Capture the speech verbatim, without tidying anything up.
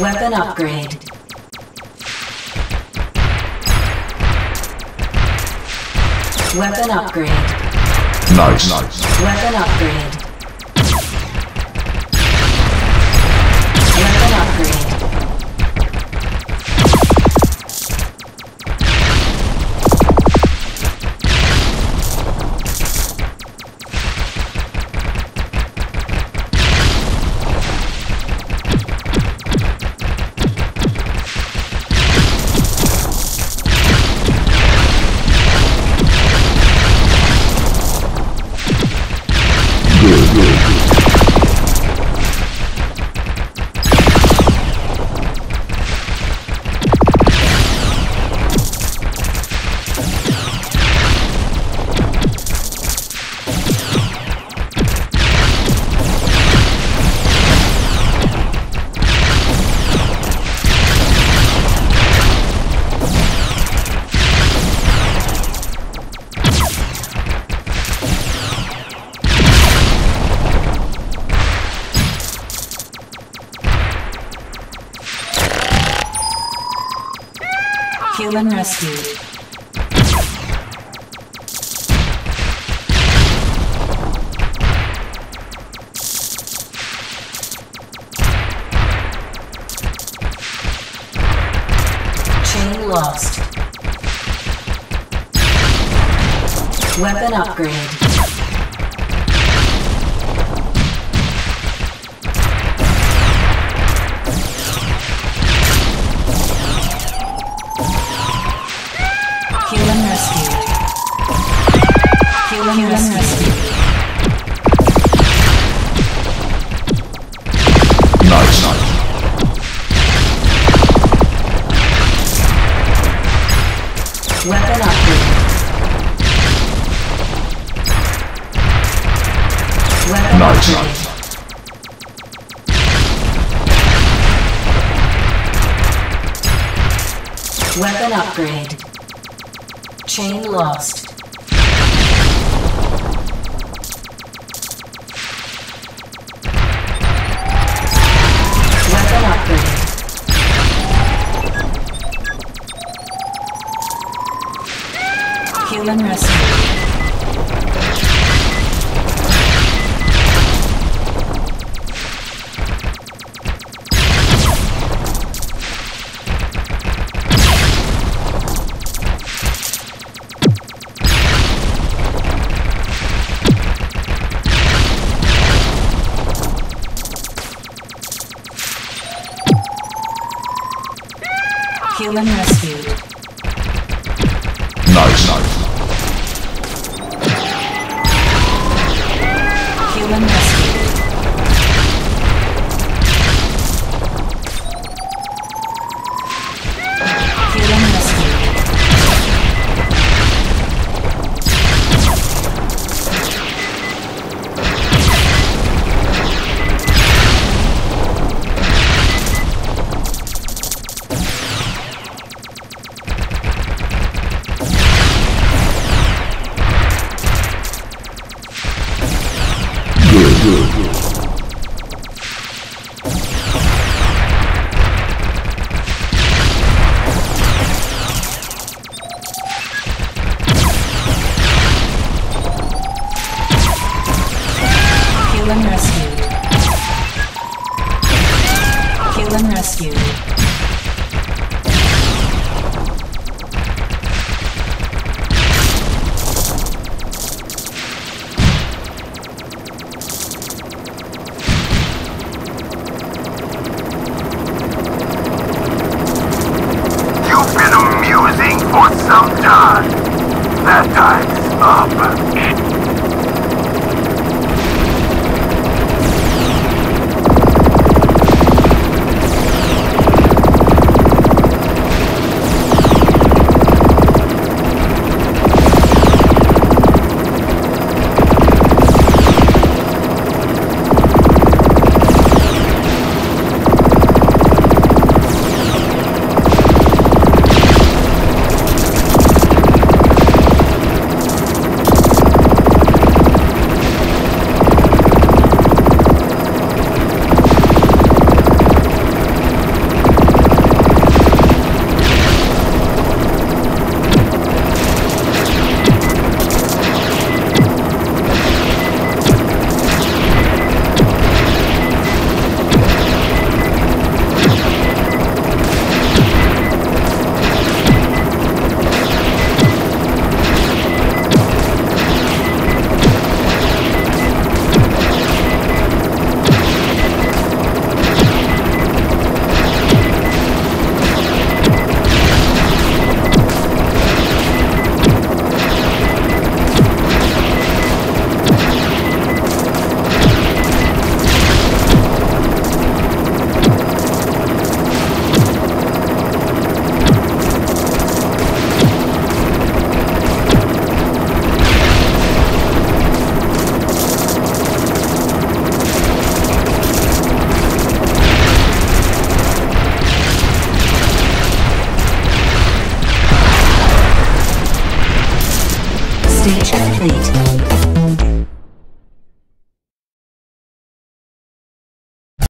Weapon upgrade. Weapon upgrade. Nice. Nice. Weapon upgrade. Weapon Human rescued. Chain lost. Weapon upgrade. Human rescue. Nice, nice. Weapon upgrade. Weapon nice, upgrade. Nice. Weapon upgrade. Chain lost. Human rescue. Human rescued. Nice, nice. Human rescued. Human rescued. Stage complete.